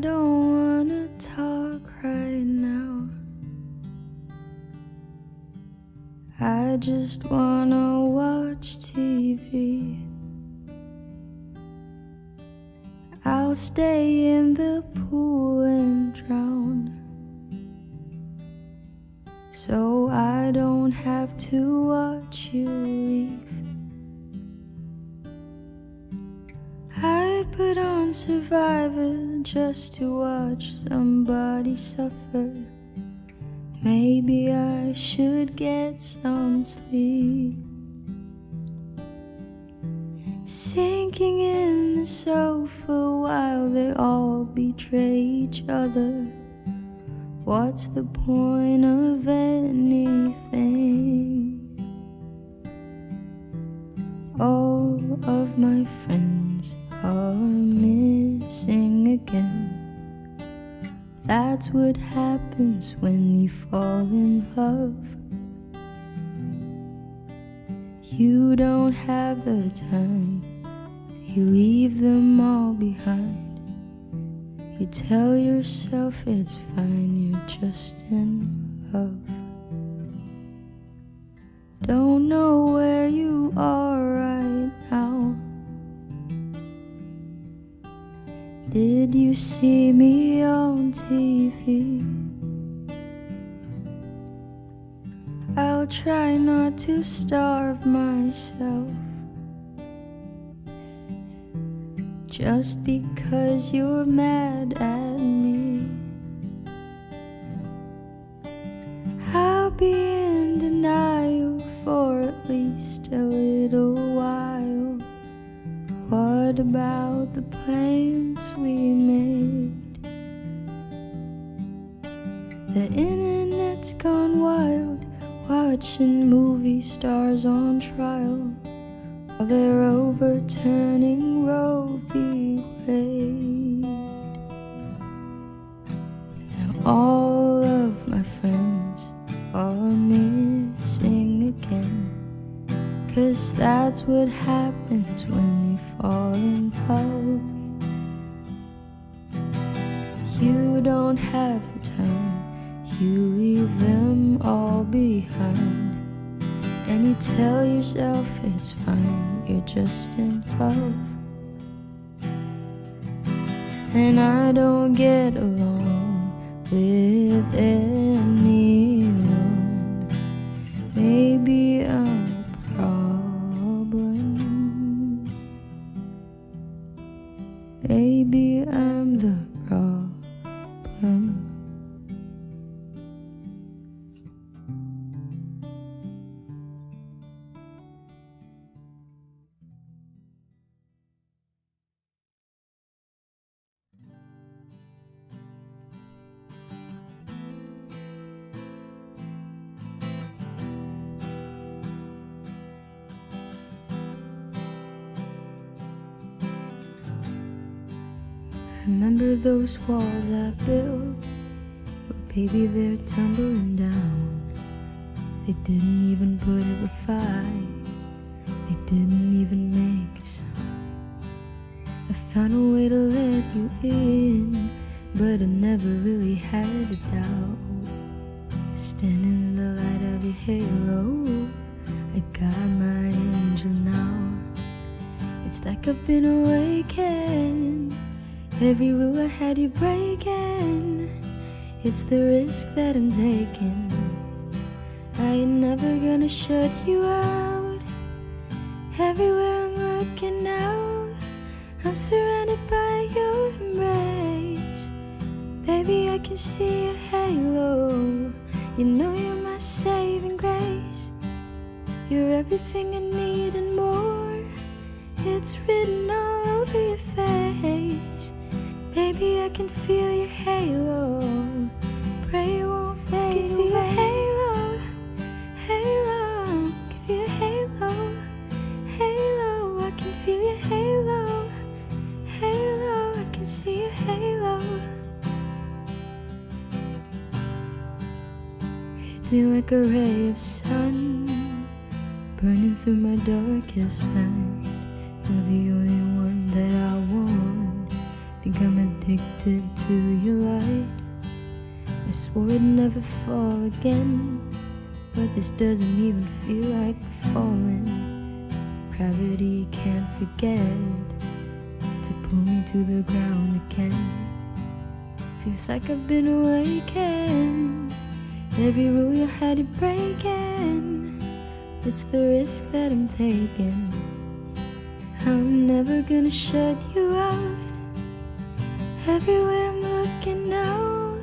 don't wanna talk right now. I just wanna watch TV. I'll stay in the pool and drown, so I don't have to watch you leave. I put on Survivor just to watch somebody suffer. Maybe I should get some sleep. Sinking in the sofa while they all betray each other. What's the point of anything? All of my friends are missing again. That's what happens when you fall in love. You don't have the time, you leave them all behind. You tell yourself it's fine, you're just in love. Don't know where you are right now. Did you see me on TV? I'll try not to starve myself. Just because you're mad at me, I'll be in denial for at least a little while. What about the plans we made? The internet's gone wild, watching movie stars on trial while they're overturning Roe v. Wade. Now all of my friends are missing again, 'cause that's what happens when you fall in love. You don't have the time, you leave them all behind, and you tell yourself it's fine, you're just in love. And I don't get along with anyone. Maybe I'm a problem. Maybe I'm the problem. Remember those walls I built? Well, baby, they're tumbling down. They didn't even put up a fight. They didn't even make a sound. I found a way to let you in, but I never really had a doubt. Standing in the light of your halo, I got my angel now. It's like I've been awakened. Every rule I had you breaking, it's the risk that I'm taking. I ain't never gonna shut you out. Everywhere I'm looking now, I'm surrounded by your embrace. Baby, I can see your halo. You know you're my saving grace. You're everything I need and more. It's written all over your face. Baby, I can feel your halo. Pray it won't fade away. Give you a halo, halo. Give you a halo, halo. I can feel your halo, halo. I can see your halo. Hit me like a ray of sun, burning through my darkest night. You're the only one that I want. Think I'm addicted addicted to your light. I swore I'd never fall again, but this doesn't even feel like we're falling. Gravity can't forget to pull me to the ground again. Feels like I've been awakened, every rule you had you breaking. It's the risk that I'm taking. I'm never gonna shut you out. Everywhere I'm looking now,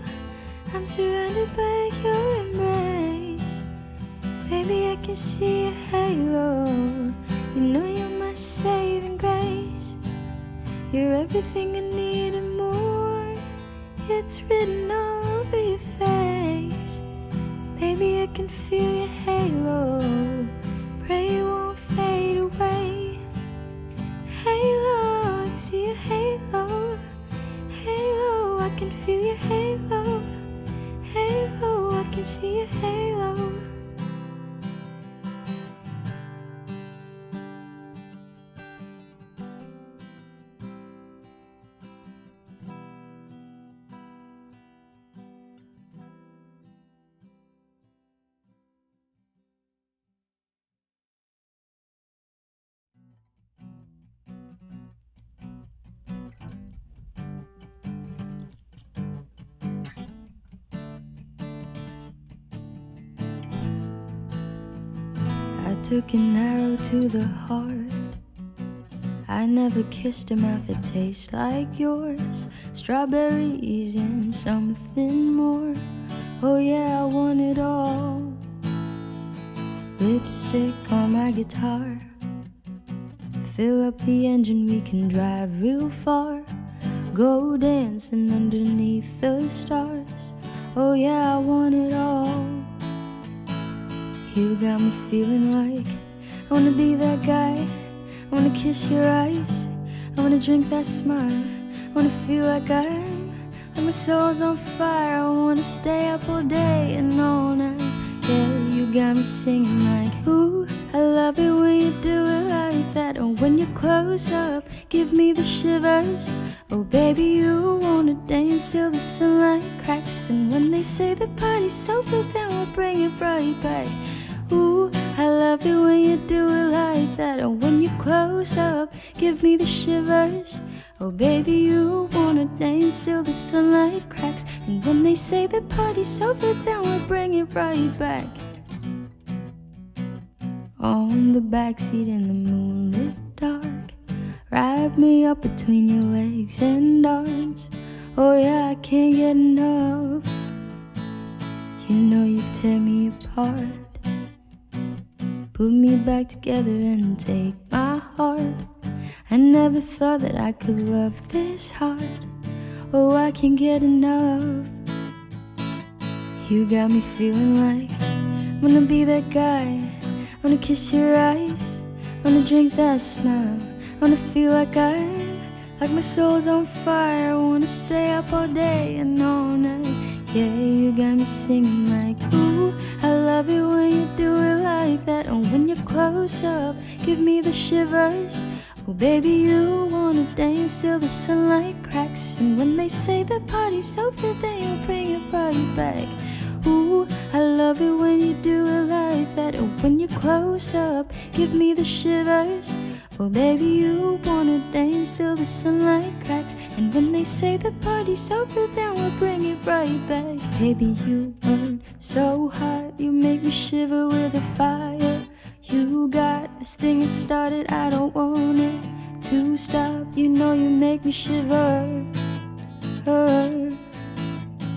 I'm surrounded by your embrace. Baby, I can see a halo. You know you're my saving grace. You're everything I need and more. It's written all over your face. Baby, I can feel your halo. Pray it won't fade away. Halo, I can see your halo. Halo, I can feel your halo. Halo, I can see your halo. Took an arrow to the heart. I never kissed a mouth that tastes like yours. Strawberries and something more. Oh yeah, I want it all. Lipstick on my guitar. Fill up the engine, we can drive real far. Go dancing underneath the stars. Oh yeah, I want it all. You got me feeling like I wanna be that guy. I wanna kiss your eyes. I wanna drink that smile. I wanna feel like my soul's on fire. I wanna stay up all day and all night. Yeah, you got me singing like, ooh, I love it when you do it like that. Or when you close up, give me the shivers. Oh baby, you wanna dance till the sunlight cracks. And when they say the party's over, then we'll bring it right back. Ooh, I love it when you do it like that. And when you close up, give me the shivers. Oh baby, you wanna dance till the sunlight cracks. And when they say the party's over, then we'll bring it right back. On the backseat in the moonlit dark, wrap me up between your legs and arms. Oh yeah, I can't get enough. You know you tear me apart. Put me back together and take my heart. I never thought that I could love this hard. Oh, I can't get enough. You got me feeling like I wanna be that guy. I wanna kiss your eyes. I wanna drink that smile. I wanna feel like my soul's on fire. I wanna stay up all day and all night. Yeah, you got me singing like, ooh, I love it when you do it like that. And when you close up, give me the shivers. Oh baby, you wanna dance till the sunlight cracks. And when they say the party's over, then you'll bring your body back. Ooh, I love it when you do it like that. And when you close up, give me the shivers. Well, baby, you wanna dance till the sunlight cracks. And when they say the party's over, then we'll bring it right back. Baby, you burn so hot, you make me shiver with a fire. You got this thing that started, I don't want it to stop. You know you make me shiver.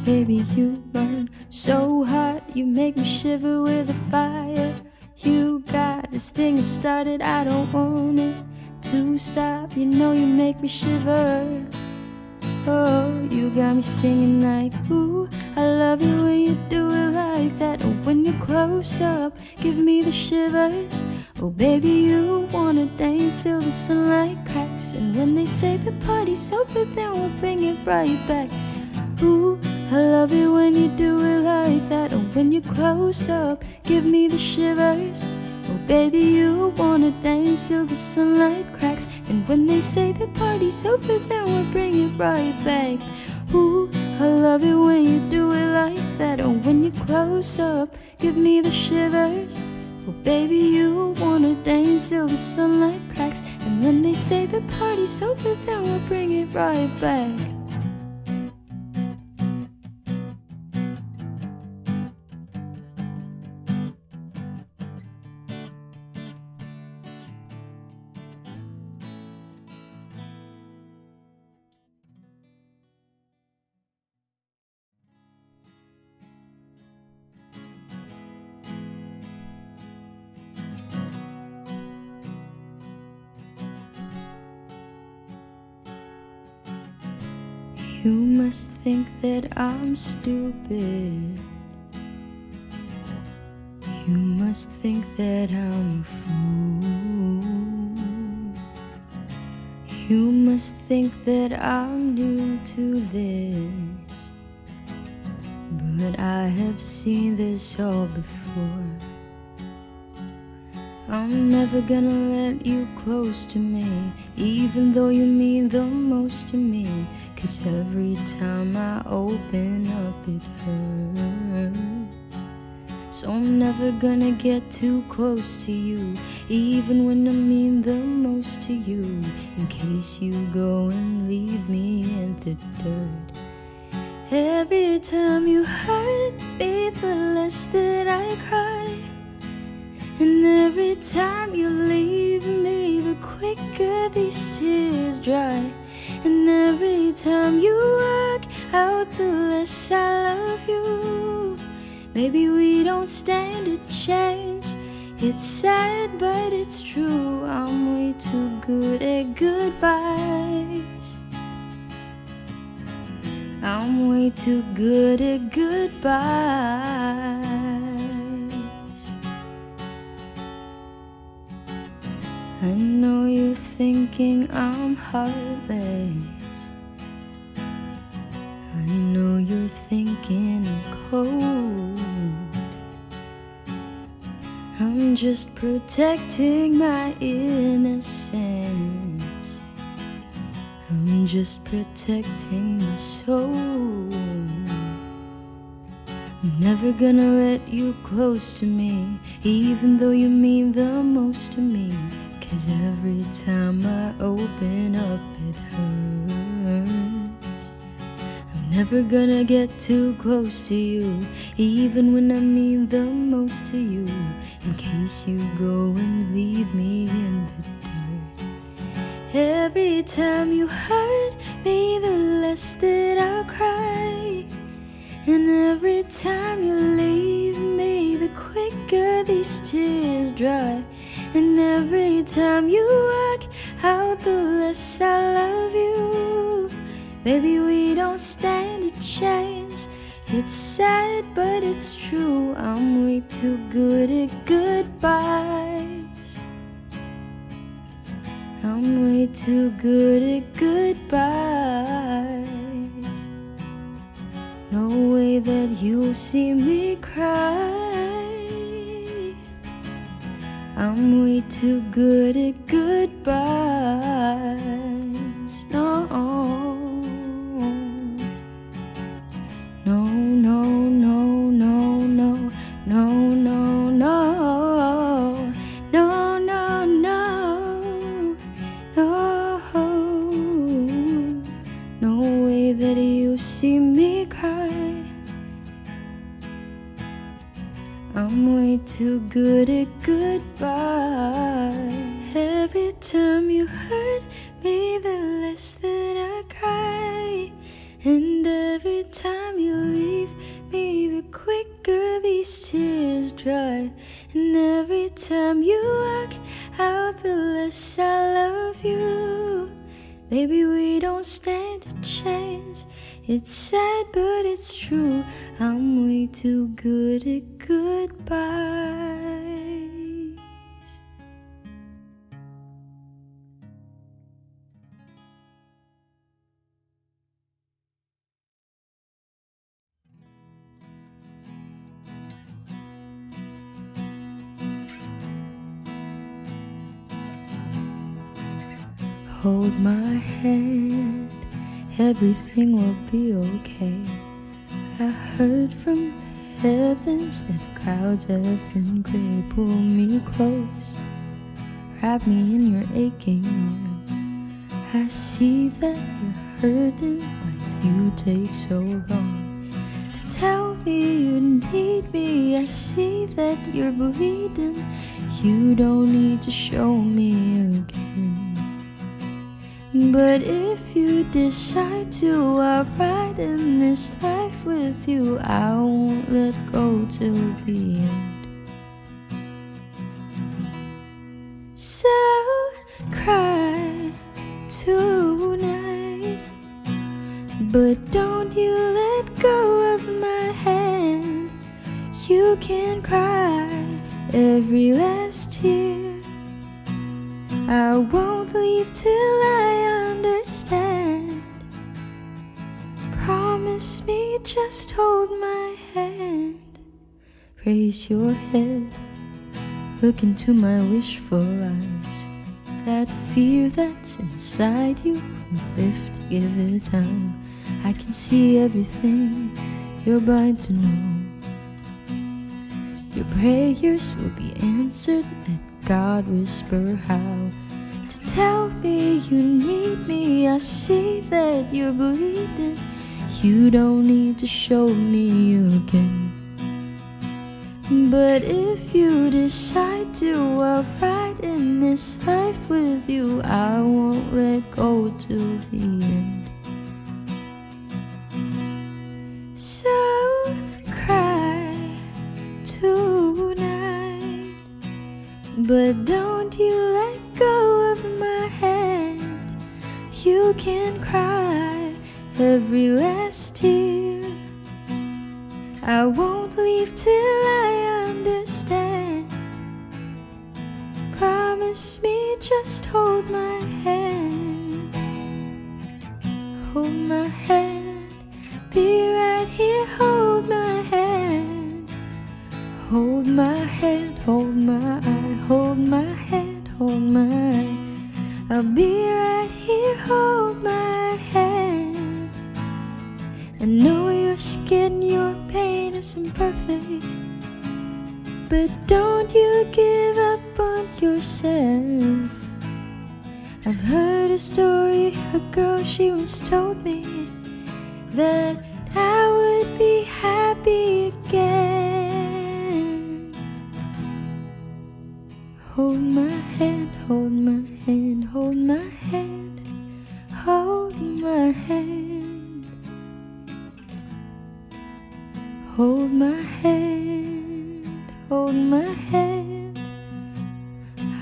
Baby, you burn so hot, you make me shiver with a fire. You got this thing that started, I don't want it to stop. You know you make me shiver. Oh, you got me singing like, ooh, I love it when you do it like that. Or when you close up, give me the shivers. Oh baby, you wanna dance till the sunlight cracks. And when they say the party's over, then we'll bring it right back. Ooh, I love it when you do it like that. And when you close up, give me the shivers. Oh baby, you wanna dance till the sunlight cracks, and when they say the party's over, then we'll bring it right back. Ooh, I love it when you do it like that, or when you close up, give me the shivers. Oh baby, you wanna dance till the sunlight cracks, and when they say the party's over, then we'll bring it right back. You must think that I'm stupid. You must think that I'm a fool. You must think that I'm new to this, but I have seen this all before. I'm never gonna let you close to me, even though you mean the most to me. 'Cause every time I open up it hurts. So I'm never gonna get too close to you, even when I mean the most to you, in case you go and leave me in the dirt. Every time you hurt me, the less that I cry, and every time you leave me, the quicker these tears dry. And every time you walk out, the less I love you. Maybe we don't stand a chance. It's sad, but it's true. I'm way too good at goodbyes. I'm way too good at goodbyes. I know you're thinking I'm heartless. I know you're thinking I'm cold. I'm just protecting my innocence. I'm just protecting my soul. I'm never gonna let you close to me, even though you mean the most to me. 'Cause every time I open up it hurts. I'm never gonna get too close to you, even when I mean the most to you, in case you go and leave me in the dirt. Every time you hurt me, the less that I'll cry, and every time you leave me, the quicker these tears dry. And every time you walk out, the less I love you. Baby, we don't stand a chance. It's sad, but it's true. I'm way too good at goodbyes. I'm way too good at goodbyes. No way that you'll see me cry. I'm way too good at goodbyes. No, no, no, no, no, no, no, no, no, no, no, no, no, no way that you see me cry. I'm way too good at goodbyes. Every time you hurt me, the less that I cry, and every time you leave me, the quicker these tears dry. And every time you walk out, the less I love you. Baby, we don't stand a chance. It's sad, but it's true. I'm way too good at goodbyes. hold my hand, everything will be okay. I heard from heavens that clouds earthen grey pull me close, wrap me in your aching arms. I see that you're hurting, but you take so long to tell me you need me. I see that you're bleeding, you don't need to show me again. But if you decide to, I'll ride in this life with you. I won't let go till the end. So cry tonight, but don't you let go of my hand. You can cry every last tear. I won't leave till I understand. Promise me, just hold my hand. Raise your head, look into my wishful eyes. That fear that's inside you will lift, give it time. I can see everything you're blind to know. Your prayers will be answered, let God whisper how to tell me you need me. I see that you're bleeding, you don't need to show me again. But if you decide to, I'll ride in this life with you. I won't let go till the end. So but don't you let go of my hand. You can cry every last tear. I won't leave till I understand. Promise me, just hold my hand. Hold my hand, be right here, hold my hand. Hold my hand, hold my eye. Hold my hand, hold my eye. I'll be right here, hold my hand. I know your skin, your pain is imperfect, but don't you give up on yourself. I've heard a story, a girl, she once told me that I would be happy again. Hold my hand, hold my hand, hold my hand, hold my hand. Hold my hand, hold my hand.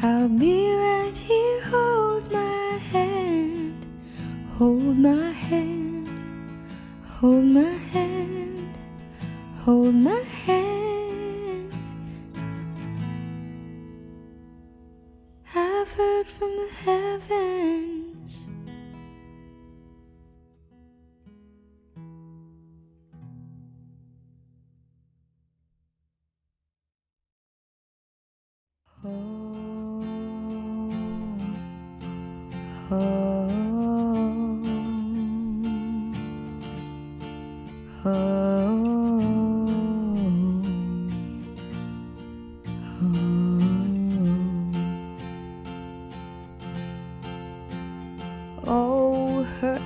I'll be right here, hold my hand. Hold my hand, hold my hand, hold my hand. I've heard from the heavens. Oh, oh, oh. Oh, her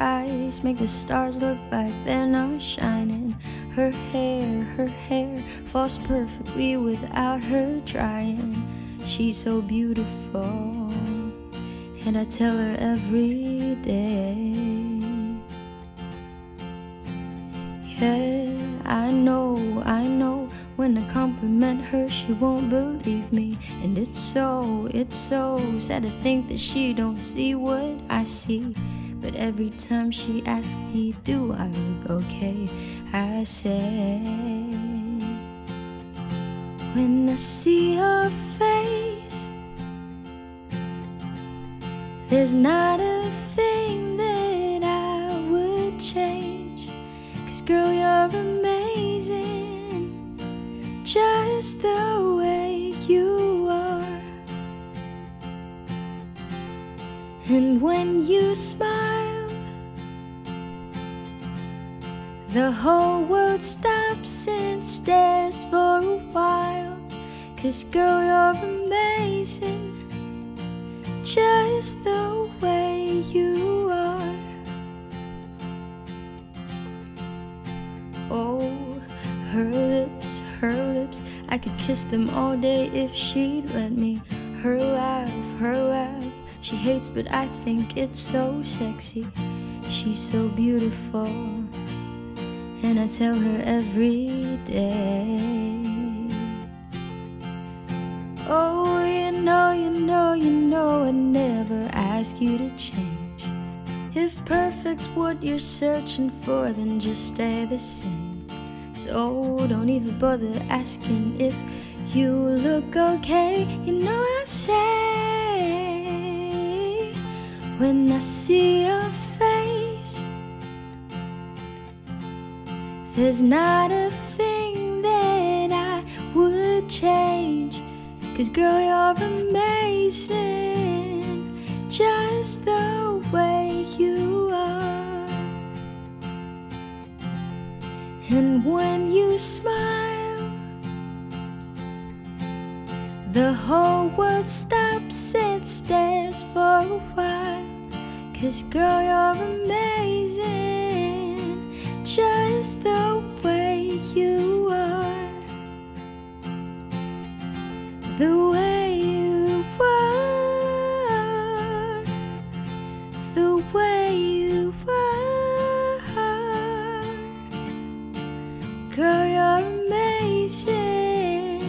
eyes make the stars look like they're not shining. Her hair falls perfectly without her trying. She's so beautiful, and I tell her every day. Yeah, I know, when I compliment her, she won't believe me. And it's so sad to think that she don't see what I see. But every time she asks me, do I look okay, I say, when I see your face, there's not a thing that I would change. 'Cause girl, you're amazing, just the way you are. And when you smile, the whole world stops and stares for a while. 'Cause girl, you're amazing, just the way you are. Oh, her lips, her lips, I could kiss them all day if she'd let me. Her laugh, her laugh, she hates but I think it's so sexy. She's so beautiful and I tell her every day. Oh, you know, you know, you know, I never ask you to change. If perfect's what you're searching for, then just stay the same. So don't even bother asking if you look okay. You know I say, when I see your face, there's not a thing that I would change. 'Cause girl, you're amazing, just the way you are. And when you smile, the whole world stops and stares for a while. 'Cause girl, you're amazing, just the way you are. The way you are, the way you are, girl, you're amazing,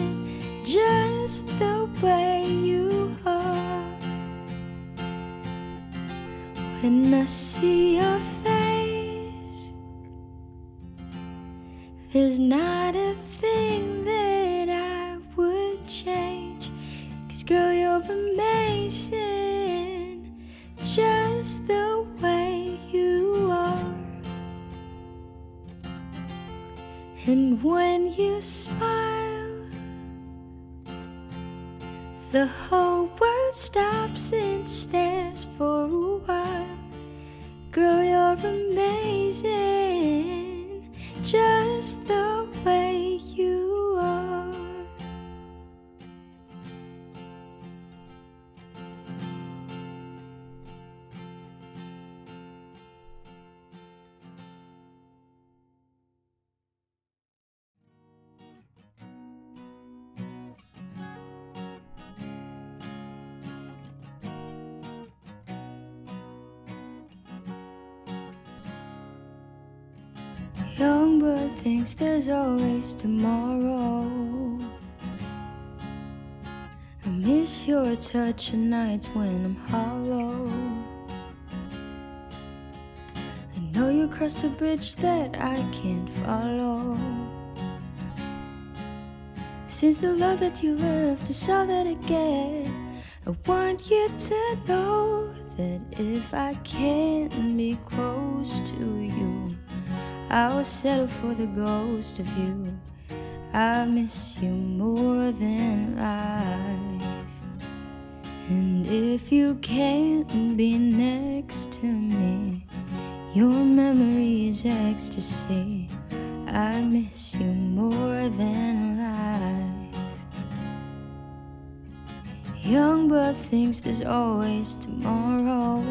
just the way you are. When I see your face, there's not a thing that I would change. 'Cause girl, you're amazing, just the way you are. And when you smile, the whole world stops and stares for a while. Girl, you're amazing, just the way you are. Young bird thinks there's always tomorrow. I miss your touch and nights when I'm hollow. I know you crossed the bridge that I can't follow. Since the love that you left is all that I get, I want you to know that if I can't be close to you, I'll settle for the ghost of you. I miss you more than life. And if you can't be next to me, your memory is ecstasy. I miss you more than life. Young bird thinks there's always tomorrow.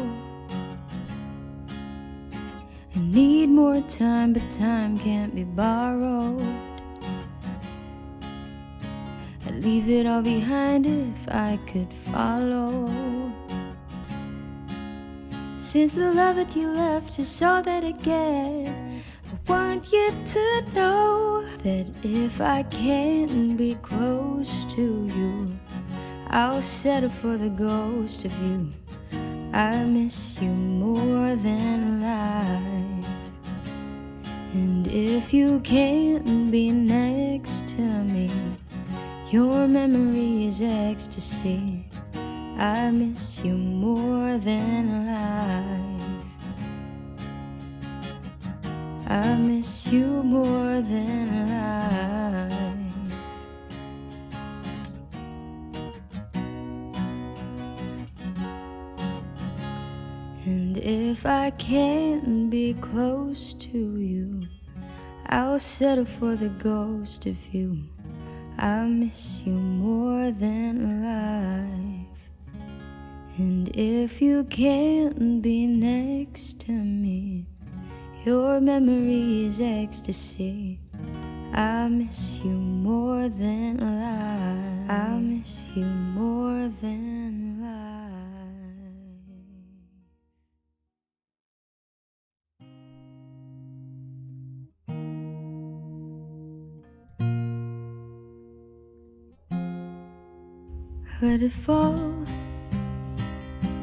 I need more time, but time can't be borrowed. I'd leave it all behind if I could follow. Since the love that you left is all that I get, I want you to know that if I can't be close to you, I'll settle for the ghost of you. I miss you more than life. And if you can't be next to me, your memory is ecstasy. I miss you more than life. I miss you more than life. If I can't be close to you, I'll settle for the ghost of you. I miss you more than life. And if you can't be next to me, your memory is ecstasy. I miss you more than life. I miss you more than life. Let it fall,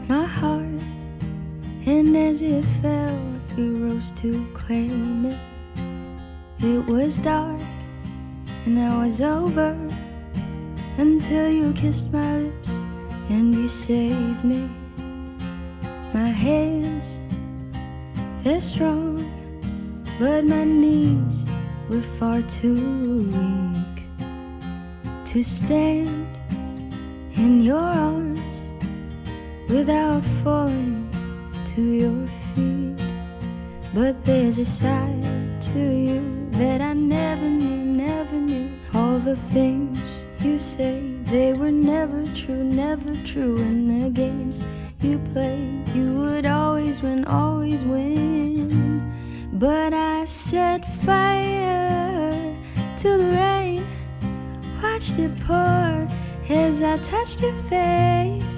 my heart, and as it fell, you rose to claim it. It was dark and I was over until you kissed my lips and you saved me. My hands, they're strong, but my knees were far too weak to stand in your arms without falling to your feet. But there's a side to you that I never knew, never knew. All the things you say, they were never true, never true. In the games you played, you would always win, always win. But I set fire to the rain, watched it pour as I touched your face.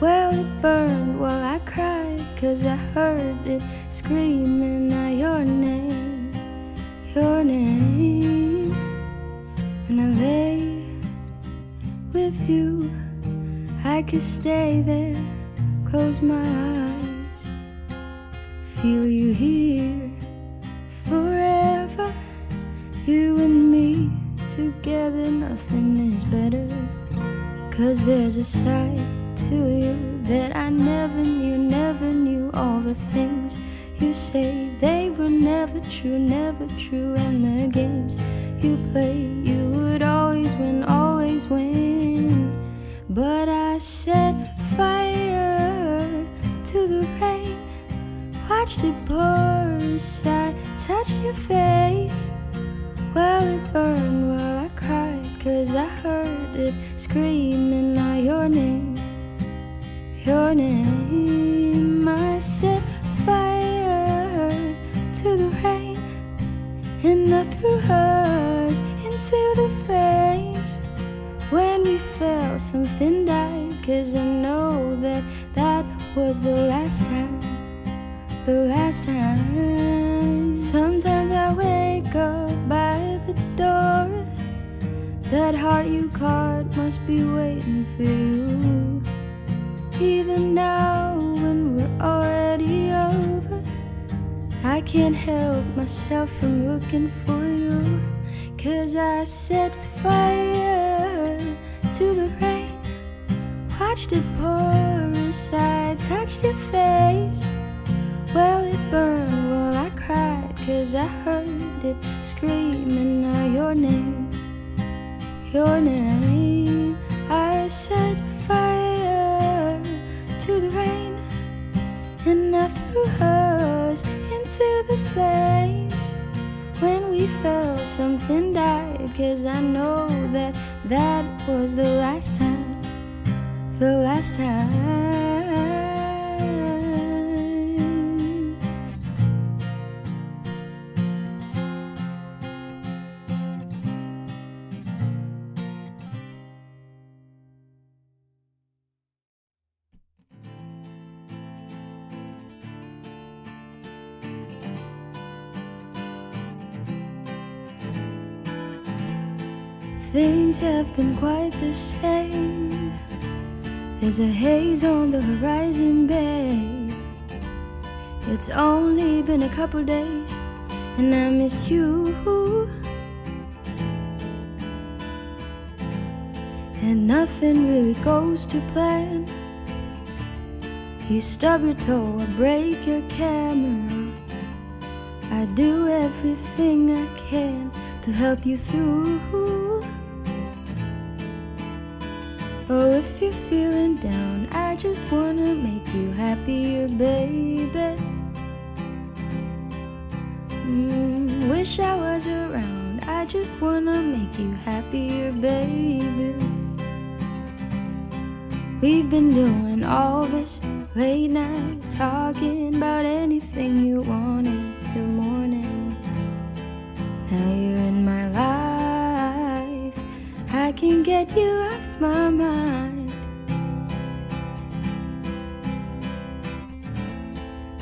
Well, it burned while I cried, 'cause I heard it screaming out your name, your name. When I lay with you, I could stay there, close my eyes, feel you here forever. You and me together, nothing is better. 'Cause there's a side to you that I never knew, never knew. All the things you say, they were never true, never true. And the games you played, you would always win, always win. But I set fire to the rain, watched it pour as I touched your face. Well, it burned while I cried, 'cause I heard it screaming out your name, your name. I set fire to the rain, and I threw hers into the flames. When we fell, something died, 'cause I know that that was the last time, the last time. Sometimes I wake up by the door, that heart you caught must be waiting for you. Even now when we're already over, I can't help myself from looking for you. 'Cause I set fire to the rain, watched it pour as I touched your face. Well, it burned while I cried, 'cause I heard it screaming out your name, your name. I set fire to the rain, and I threw hers into the flames. When we fell, something died, 'cause I know that that was the last time, the last time. Things have been quite the same. There's a haze on the horizon, babe. It's only been a couple days, and I miss you. And nothing really goes to plan. You stub your toe, I break your camera. I do everything I can to help you through. Oh, if you're feeling down, I just wanna make you happier, baby. Wish I was around, I just wanna make you happier, baby. We've been doing all this late night, talking about anything you wanted till morning. Now you're in my life, I can get you off my mind.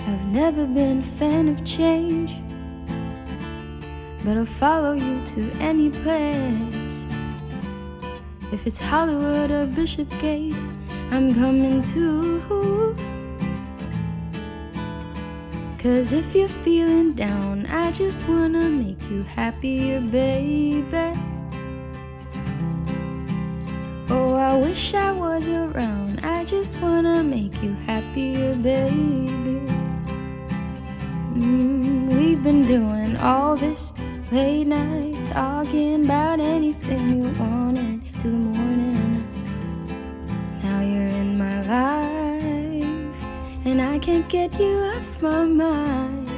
I've never been a fan of change, but I'll follow you to any place. If it's Hollywood or Bishopsgate, I'm coming too. 'Cause if you're feeling down, I just wanna make you happier, baby. Oh, I wish I was around, I just wanna make you happier, baby. We've been doing all this late night, talking about anything you wanted till the morning. Now you're in my life, and I can't get you off my mind.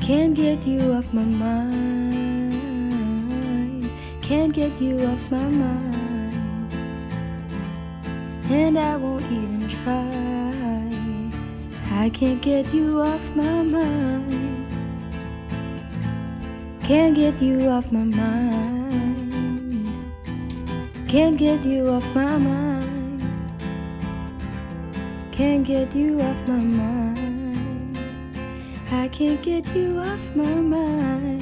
Can't get you off my mind. Can't get you off my mind. And I won't even try. I can't get you off my mind. Can't get you off my mind. Can't get you off my mind. Can't get you off my mind. I can't get you off my mind.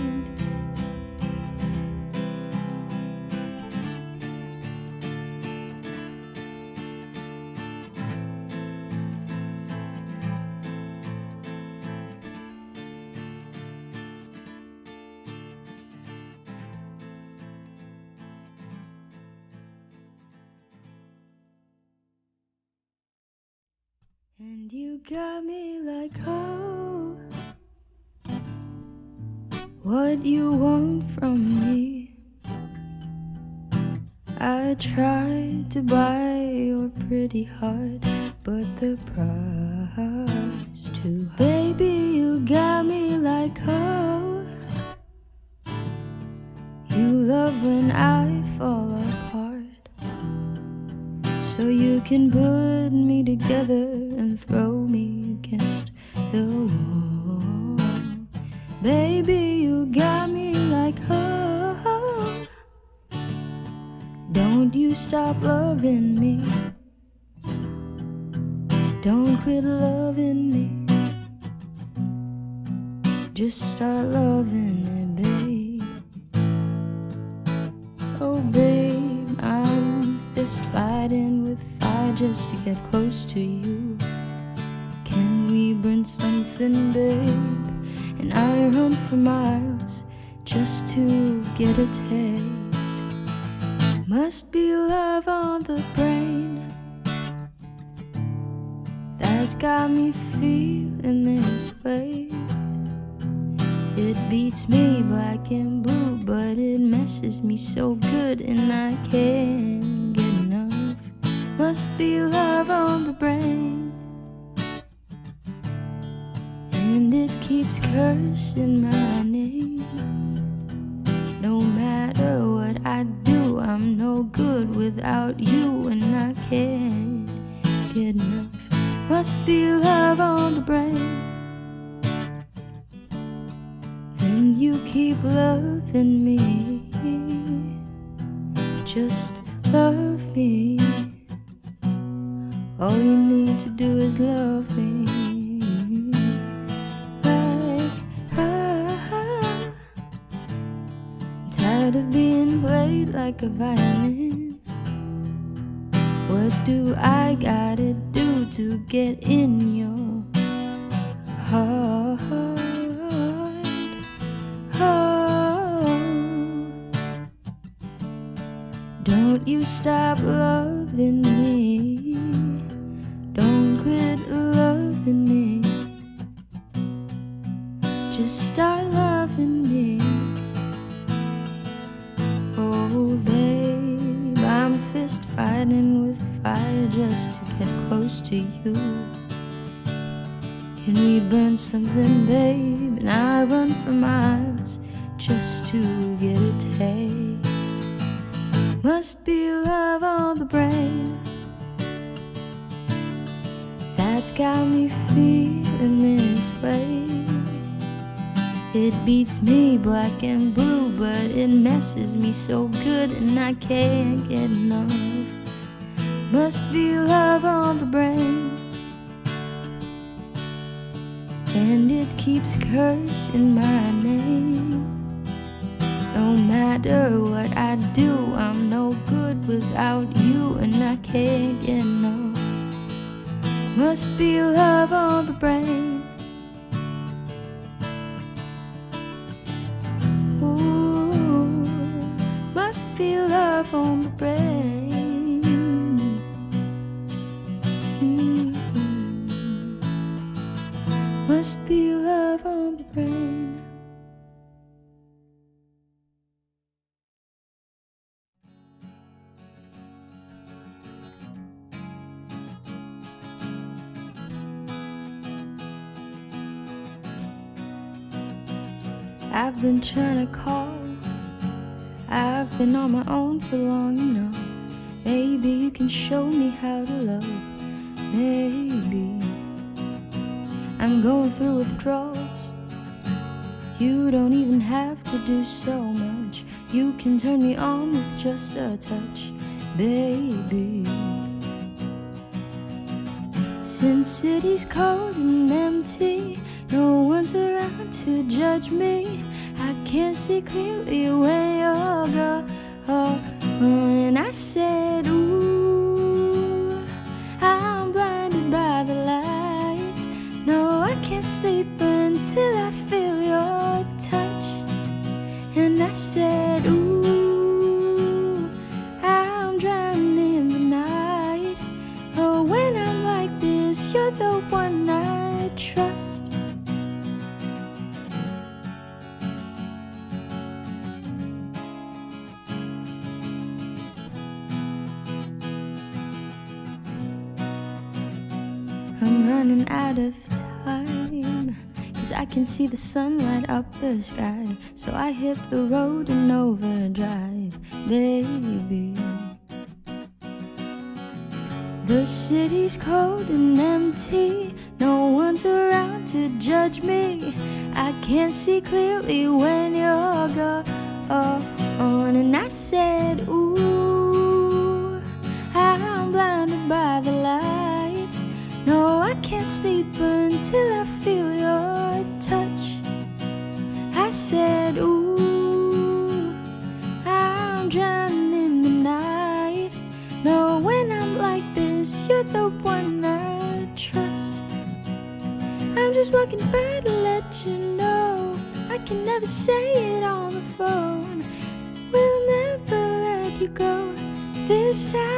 And you got me like, oh, what you want from me. I tried to buy your pretty heart, but the price too high. Baby, you got me like, oh, you love when I fall apart, so you can put me together and throw me against the wall. Baby, you got me like, oh, don't you stop loving me. Don't quit loving me. Just start loving me, babe. Oh, babe, I'm fist fighting with fire just to get close to you. Can we burn something, babe? And I run for miles just to get a taste. Must be love on the brain that's got me feeling this way. It beats me black and blue, but it messes me so good, and I can't get enough. Must be love on the brain, and it keeps cursing my name. No matter what I do, I'm no good without you, and I can't get enough. Must be love on the brain, and you keep loving me. Just love me. All you need to do is love me. Of being played like a violin, what do I gotta do to get in your heart? Oh, don't you stop loving me. Don't quit loving me. Just start loving me. Oh, babe, just to get close to you. Can we burn something, babe? And I run for miles just to get a taste. Must be love on the brain that's got me feeling this way. It beats me black and blue, but it messes me so good, and I can't get enough. Must be love on the brain, and it keeps cursing my name. No matter what I do, I'm no good without you, and I can't get enough. Must be love on the brain. Must be love on the brain. Must be love on the brain. I've been trying to call, I've been on my own for long enough. Maybe you can show me how to love. Maybe I'm going through withdrawals. You don't even have to do so much. You can turn me on with just a touch, baby. Since city's cold and empty, no one's around to judge me. I can't see clearly where you're gone. And I said, ooh, I'm blinded by the lights. No, I can't sleep until I feel your touch. And I said, ooh, I'm drowning in the night. Oh, when I'm like this, you're the one I trust. I'm running out of time, 'cause I can see the sunlight up the sky. So I hit the road in overdrive, baby. The city's cold and empty, no one's around to judge me. I can't see clearly when you're gone. And I said, ooh, I'm blinded by the light. No, I can't sleep until I feel your touch. I said, ooh, I'm drowning in the night. No, when I'm like this, you're the one I trust. I'm just walking by to let you know I can never say it on the phone. We'll never let you go this time.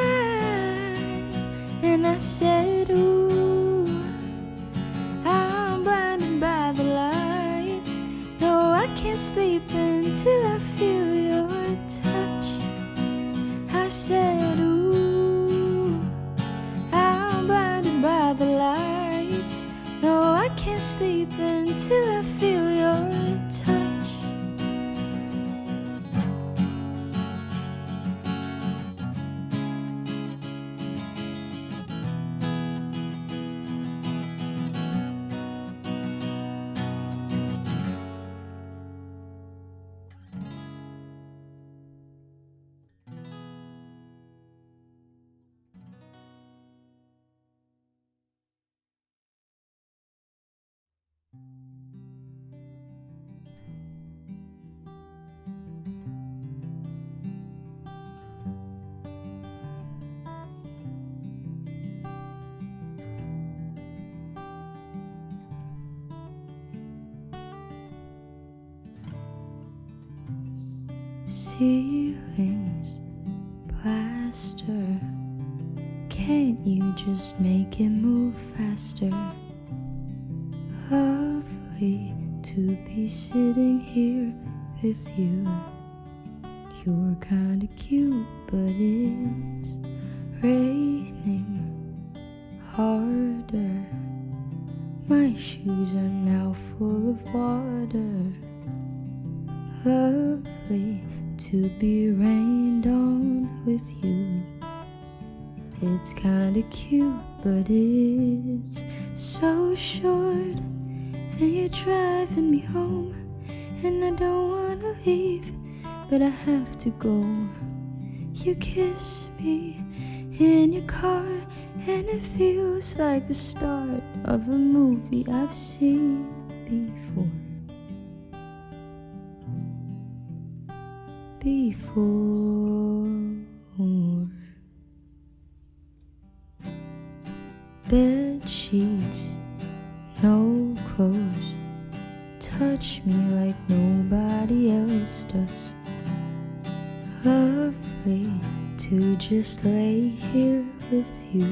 And I said, ooh, I can't sleep until I feel your touch. I said, ooh, I'm blinded by the lights. No, I can't sleep until I feel your touch. Ceilings, plaster. Can't you just make it move faster? Lovely to be sitting here with you. You're kinda cute, but it's raining. harder. My shoes are now full of water. Lovely to be rained on with you. It's kinda cute, but it's so short. That you're driving me home, and I don't wanna leave, but I have to go. You kiss me in your car, and it feels like the start of a movie I've seen before. Bed sheets, no clothes, touch me like nobody else does. Lovely to just lay here with you.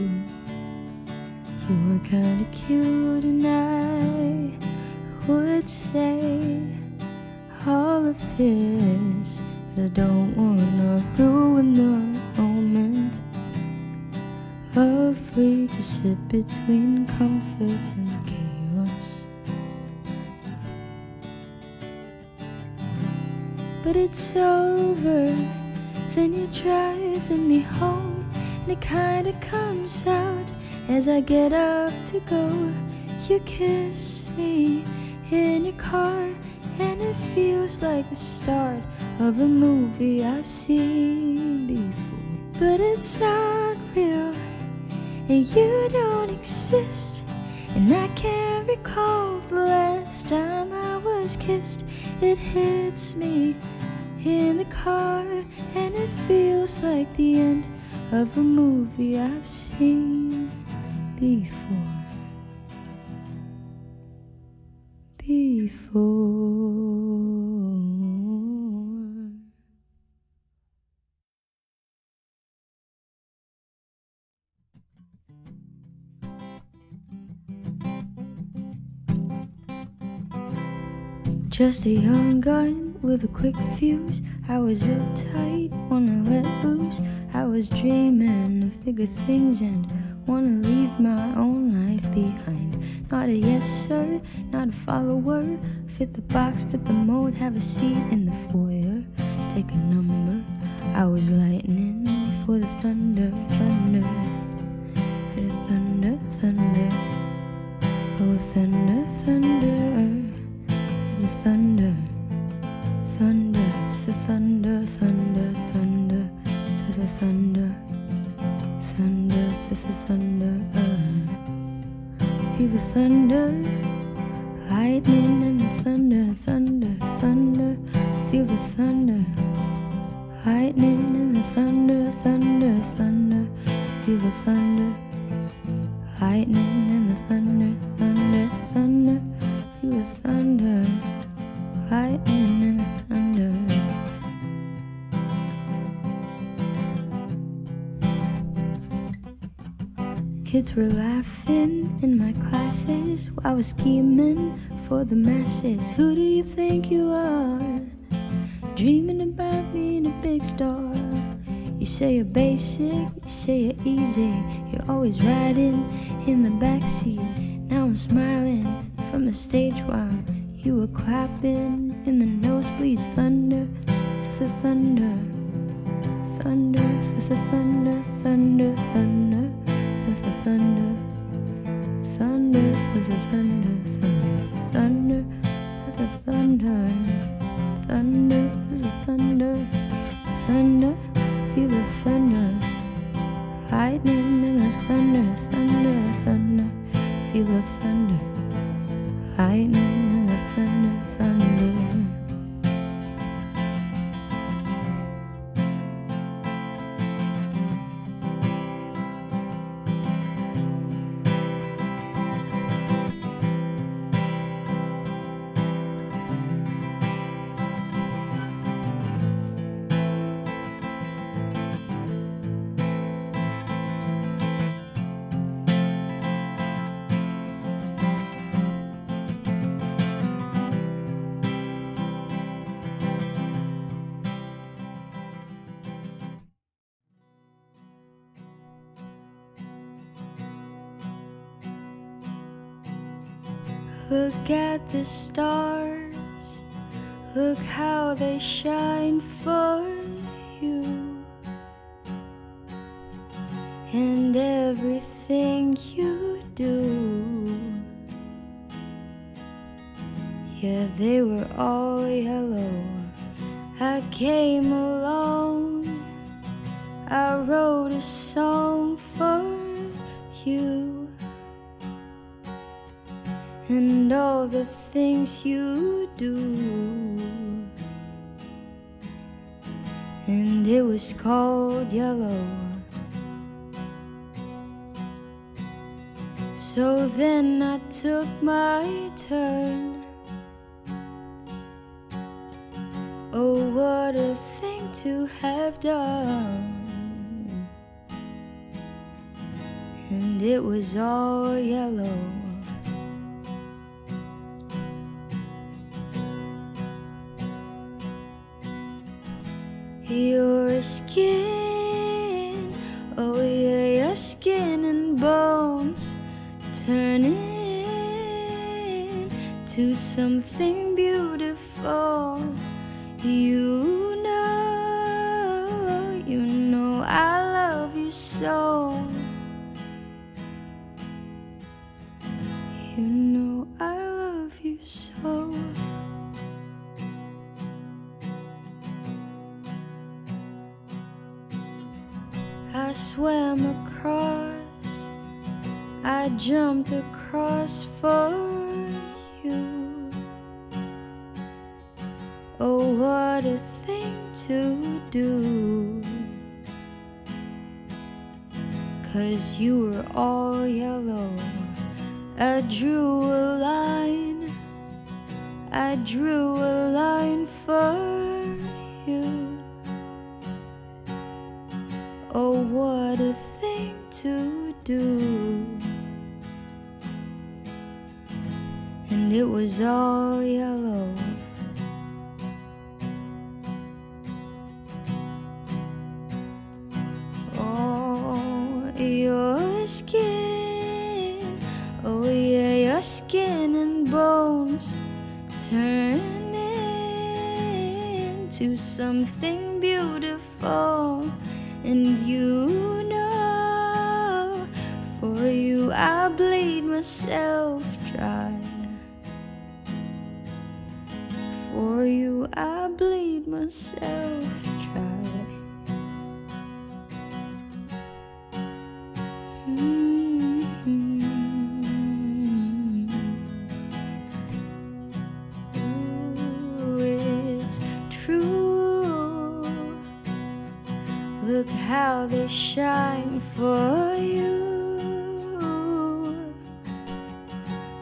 You're kinda cute, and I would say all of this, but I don't wanna ruin the moment. Lovely to sit between comfort and chaos, but it's over. Then you're driving me home, and it kinda comes out as I get up to go. You kiss me in your car, and it feels like the start of a movie I've seen before. But it's not real, and you don't exist, and I can't recall the last time I was kissed. It hits me in the car, and it feels like the end of a movie I've seen before. Just a young gun with a quick fuse. I was uptight, wanna let loose. I was dreaming of bigger things and wanna leave my own life behind. Not a yes sir, not a follower. Fit the box, fit the mold, have a seat in the foyer. Take a number, I was lightning for the thunder, thunder. For the thunder, thunder. Oh, thunder, thunder. Thunder, thunder, the thunder, thunder, thunder, the thunder, thunder, the thunder. Feel the thunder, lightning and the thunder, thunder, thunder. Feel the thunder, lightning and the thunder, thunder, thunder. Feel the thunder, lightning and the thunder, thunder, thunder. Feel the thunder, lightning and the thunder. Kids were laughing in my classes while I was scheming for the masses. Who do you think you are? Dreaming about being a big star. You say you're basic, you say you're easy. You're always riding in the backseat. Now I'm smiling from the stage while you were clapping in the nosebleeds. Thunder, the thunder, thunder, the thunder, thunder, thunder, the thunder, thunder, the thunder, thunder, the thunder, thunder, the thunder, thunder. Feel the thunder, lightning and the thunder, thunder, thunder. Feel the thunder, lightning and the thunder, thunder. Look at the stars, look how they shine for you, and everything you do. Yeah, they were all yellow. I came along, I wrote a song for you, and all the things you do. And it was called yellow. So then I took my turn. Oh, what a thing to have done. And it was all yellow. Your skin, oh yeah, your skin and bones turning to something beautiful. You know I love you so. You know I love you so. I swam across, I jumped across for you. Oh, what a thing to do, 'cause you were all yellow. I drew a line, I drew a line for you. Oh, what a thing to do. And it was all yellow. Oh, your skin, oh yeah, your skin and bones turn into something beautiful. And you know, for you I bleed myself dry. For you I bleed myself dry. Ooh, it's true. Look how they shine for you.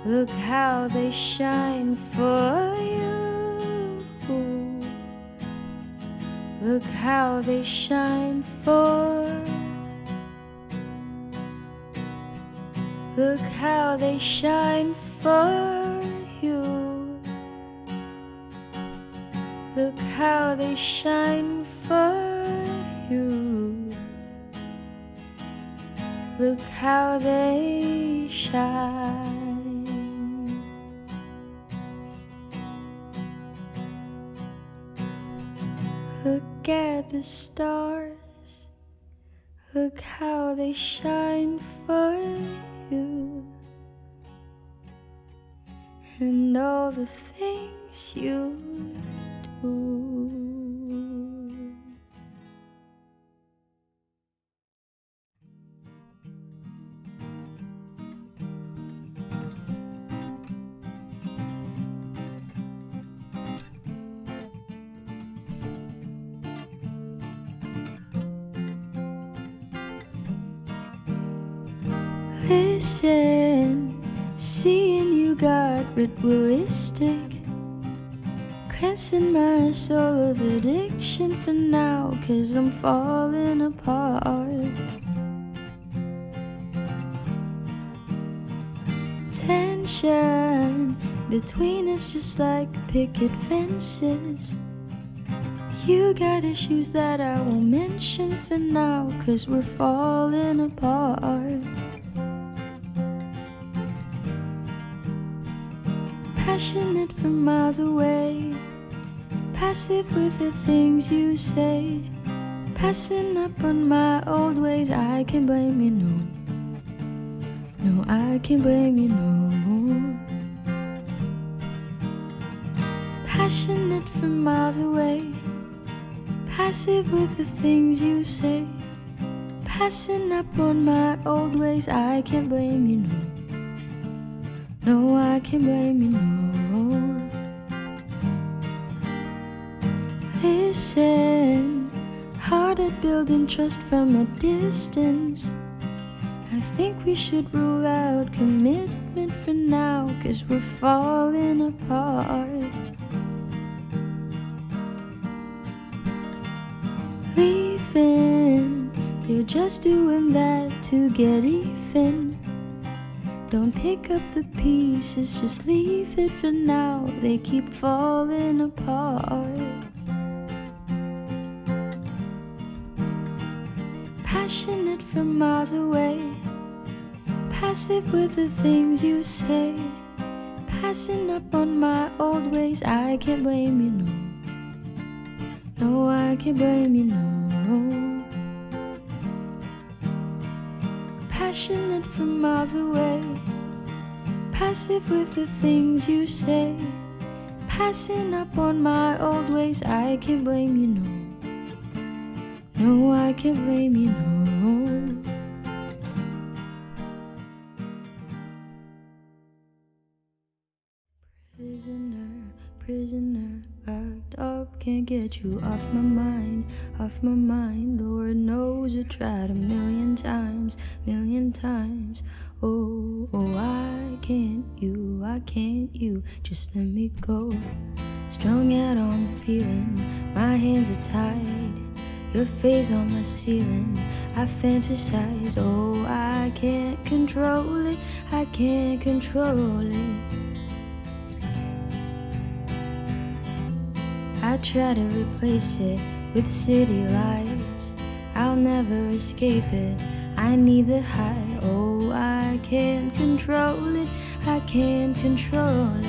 Look how they shine for you. Look how they shine for. Look how they shine for you. Look how they shine for you. Look how they shine. Look at the stars, look how they shine for you, and all the things you do. Listen, seeing you got ritualistic, cleansing my soul of addiction for now, 'cause I'm falling apart. 10 between us just like picket fences. You got issues that I won't mention for now, 'cause we're falling apart. passionate from miles away, passive with the things you say, passing up on my old ways. I can't blame you, no. No, I can't blame you, no. Passionate from miles away, passive with the things you say, passing up on my old ways. I can't blame you, no. No, I can't blame you, no. Listen, hard at building trust from a distance. I think we should rule out commitment for now, 'cause we're falling apart. Leaving, you're just doing that to get even. Don't pick up the pieces, just leave it for now. They keep falling apart. Passionate from miles away, passive with the things you say, passing up on my old ways. I can't blame you, no. No, I can't blame you, no. Passionate from miles away, passive with the things you say, passing up on my old ways. I can't blame you, no. No, I can't blame you, no. Prisoner, prisoner, locked up, can't get you off my mind, Lord knows I tried a million times, oh, oh, I can't you, just let me go, strung out on the feeling, my hands are tied, your face on my ceiling, I fantasize, oh, I can't control it, I can't control it. I try to replace it with city lights, I'll never escape it, I need the high, oh, I can't control it, I can't control it.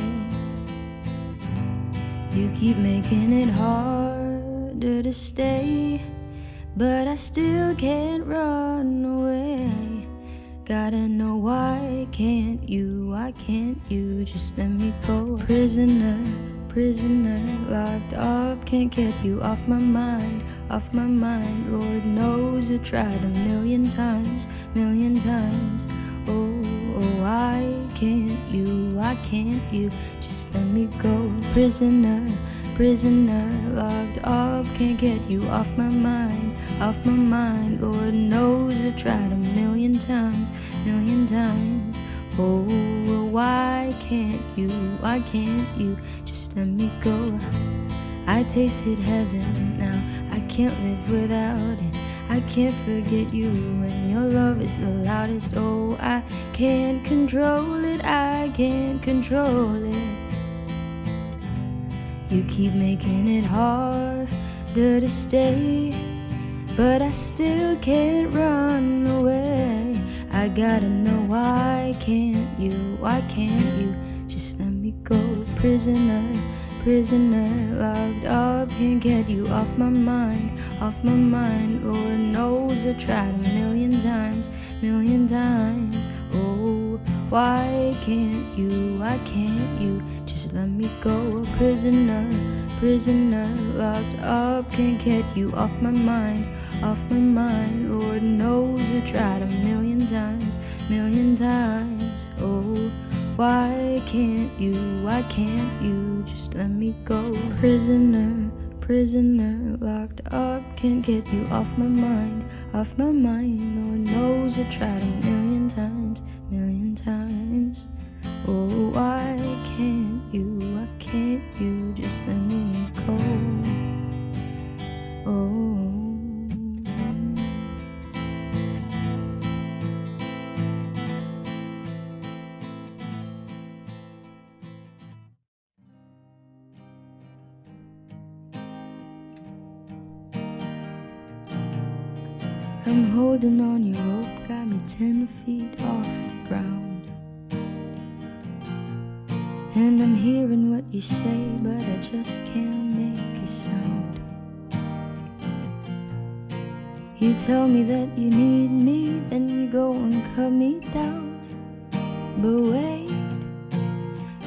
You keep making it harder to stay, but I still can't run away. Gotta know why can't you just let me go. Prisoner, prisoner, locked up, can't get you off my mind, Lord knows I tried a million times, oh, oh, I can't you, just let me go. Prisoner, prisoner, locked up, can't get you off my mind, Lord knows I tried a million times, oh, oh, why can't you, just let me go. I tasted heaven now, I can't live without it, I can't forget you when your love is the loudest, oh, I can't control it, I can't control it. You keep making it harder to stay, but I still can't run away. I gotta know why can't you, just let me go. Prisoner, prisoner, locked up, can't get you off my mind, Lord knows I tried a million times, oh, why can't you, just let me go. Prisoner, prisoner, locked up, can't get you off my mind, Lord knows I tried a million times, oh, why can't you, just let me go. Prisoner, prisoner, locked up, can't get you off my mind, Lord knows I tried a million times, oh, why can't you, just let me go, oh. I'm holding on your rope, got me 10 feet off the ground, And I'm hearing what you say, but I just can't make a sound. You tell me that you need me, then you go and cut me down. But wait,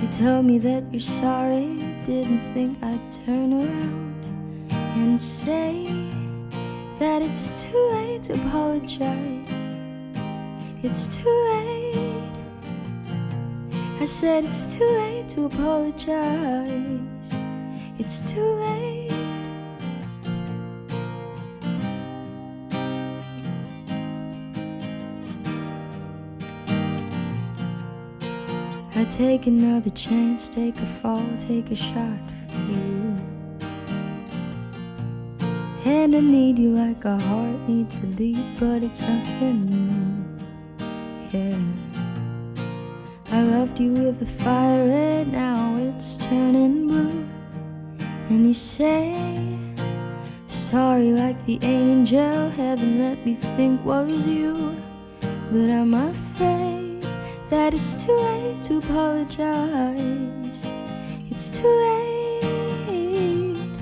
you tell me that you're sorry, didn't think I'd turn around and say that it's too late to apologize. It's too late. I said it's too late to apologize. It's too late. I take another chance, take a fall, take a shot for you. And I need you like a heart needs a beat, but it's nothing new. Yeah, I loved you with a fire and now it's turning blue. And you say sorry like the angel heaven let me think was you. But I'm afraid that it's too late to apologize. It's too late.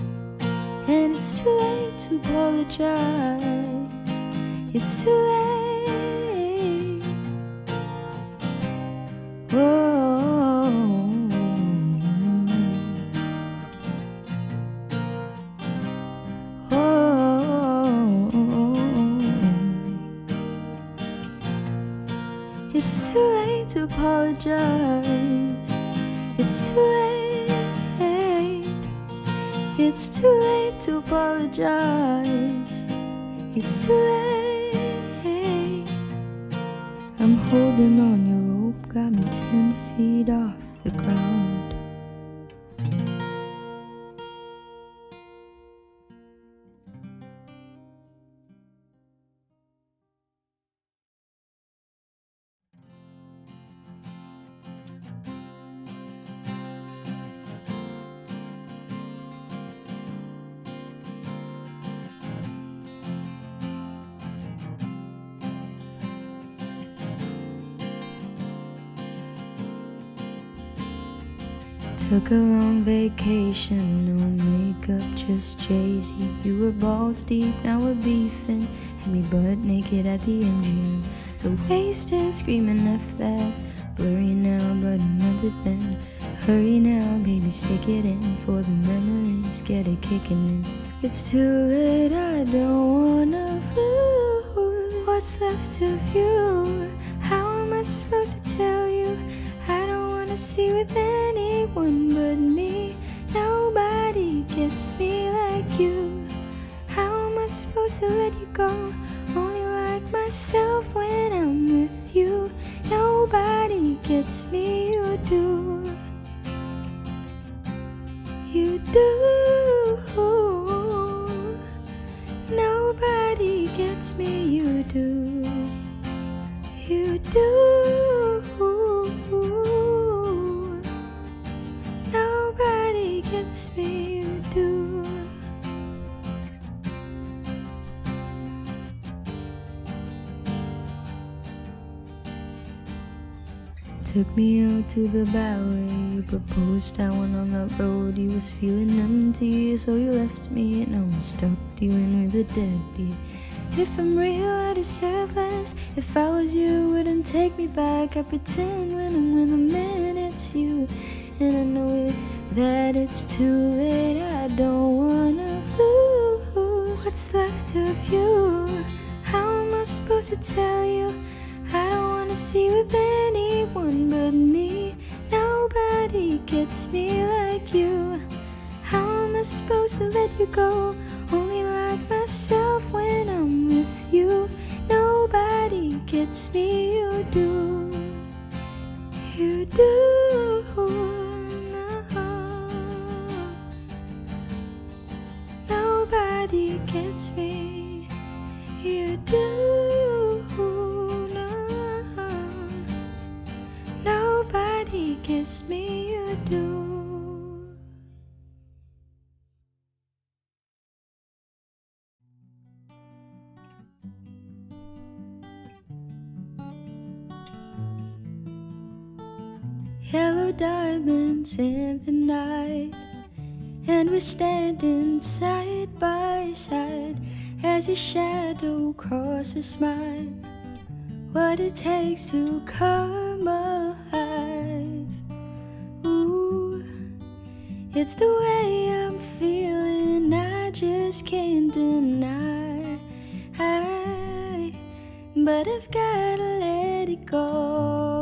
And it's too late to apologize. It's too late. Oh. It's too late to apologize. It's too late. It's too late to apologize. It's too late. I'm holding on your rope, got me 10 feet off the ground. Took a long vacation, no makeup, just Jay-Z. You were balls deep, now we're beefing. Had me butt naked at the MGM. So wasted, screaming F that. Blurry now, but another then. Hurry now, baby, stick it in. For the memories, get it kicking in. It's too late, I don't wanna lose. What's left of you? How am I supposed to tell you? I don't wanna see with anyone but me. Nobody gets me like you. How am I supposed to let you go? Only like myself when I'm with you. Nobody gets me, you do. You do. Nobody gets me, you do. You do. Gets me, you do. Took me out to the ballet, you proposed. I went on the road, you was feeling empty, so you left me, and I was stuck dealing with a deadbeat. If I'm real, I deserve less. If I was you, wouldn't take me back. I pretend when I'm with a man, it's you, and I know it. That it's too late, I don't wanna lose. What's left of you? How am I supposed to tell you? I don't wanna see with anyone but me. Nobody gets me like you. How am I supposed to let you go? Only like myself when I'm with you. Nobody gets me, you do. You do. Nobody gets me, you do. No, nobody gets me, you do. Hello. no diamonds in the night, and we're standing side by side as your shadow crosses mine. What it takes to come alive. Ooh, it's the way I'm feeling, I just can't deny. But I've gotta let it go.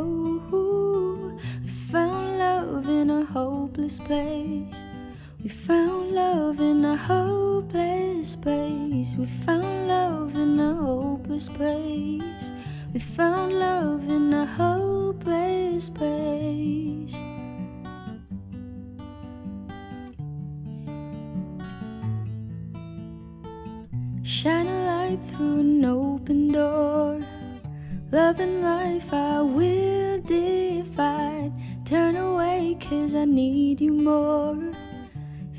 Ooh, we found love in a hopeless place. We found love in a hopeless place. We found love in a hopeless place. We found love in a hopeless place. Shine a light through an open door. Love and life I will divide. Turn away 'cause I need you more.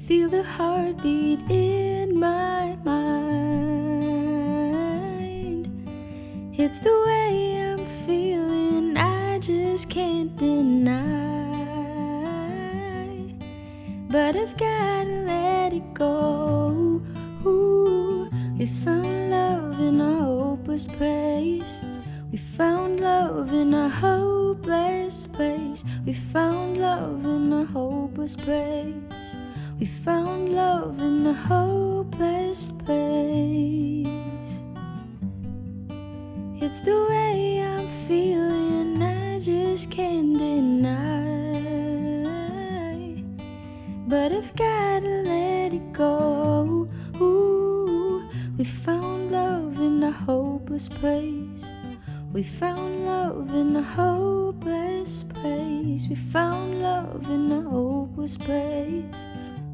Feel the heartbeat in my mind. It's the way I'm feeling, I just can't deny. But I've gotta let it go. Ooh, we found love in a hopeless place. We found love in a hopeless place. We found love in a hopeless place. We found love in a hopeless place. It's the way I'm feeling, I just can't deny. But I've gotta let it go. Ooh, we found love in a hopeless place. We found love in a hopeless place. We found love in a hopeless place.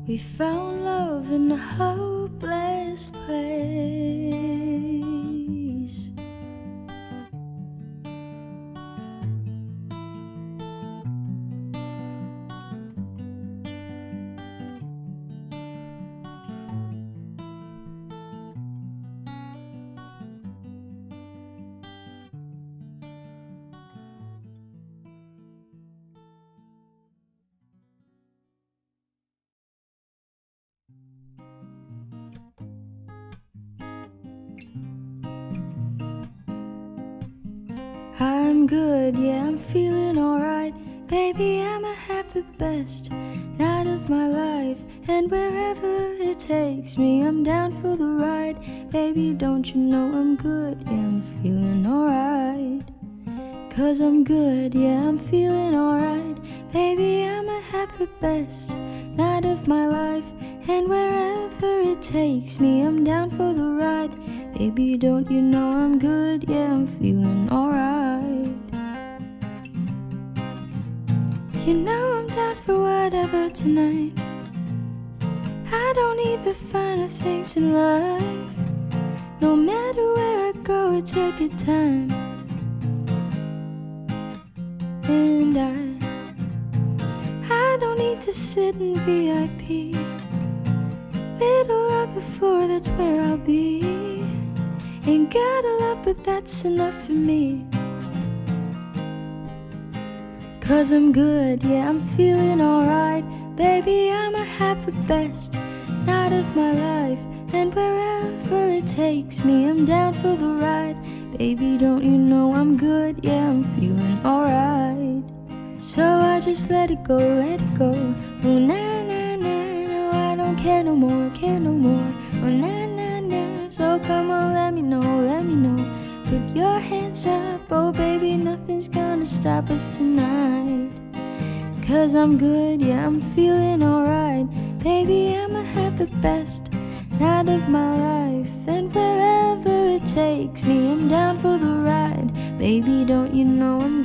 We found love in a hopeless place. I'm good, yeah, I'm feeling alright. Baby, I'ma have the best night of my life. And wherever it takes me, I'm down for the ride. Baby, don't you know I'm good, yeah, I'm feeling alright. 'Cause I'm good, yeah, I'm feeling alright. Baby, I'ma have the best night of my life. And wherever it takes me, I'm down for the ride. Baby, don't you know I'm good, yeah, I'm feeling alright. You know I'm down for whatever tonight. I don't need the finer things in life. No matter where I go, it's a good time. And I don't need to sit in VIP. Middle of the floor, that's where I'll be. Ain't got a lot, but that's enough for me. 'Cause I'm good, yeah, I'm feeling alright. Baby, I'ma have the best night of my life. And wherever it takes me, I'm down for the ride. Baby, don't you know I'm good, yeah, I'm feeling alright. So I just let it go, let it go. Oh, na-na-na, no, I don't care no more, care no more. Oh, na-na-na, so come on, let me know, let me know. Put your hands up, oh baby, nothing's gonna stop us tonight. 'Cause I'm good, yeah, I'm feeling alright. Baby, I'ma have the best night of my life. And wherever it takes me, I'm down for the ride. Baby, don't you know I'm